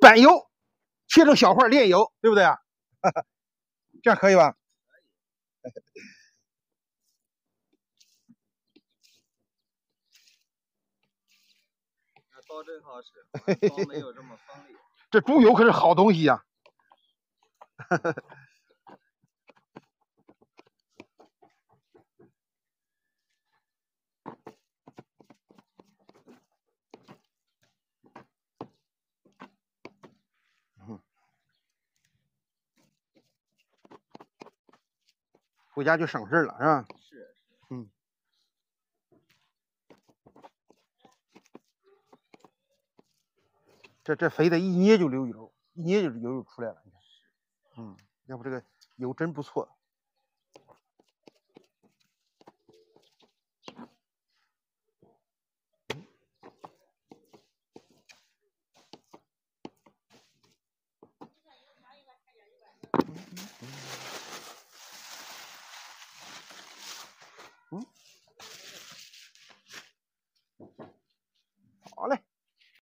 板油切成小块炼油，对不对啊？这样可以吧？刀真好使，刀没有这么锋利。这猪油可是好东西呀、啊！回家就省事了，是吧？是。嗯。这肥的一捏就流油，一捏就油就出来了。你看，嗯，要不这个油真不错。嗯。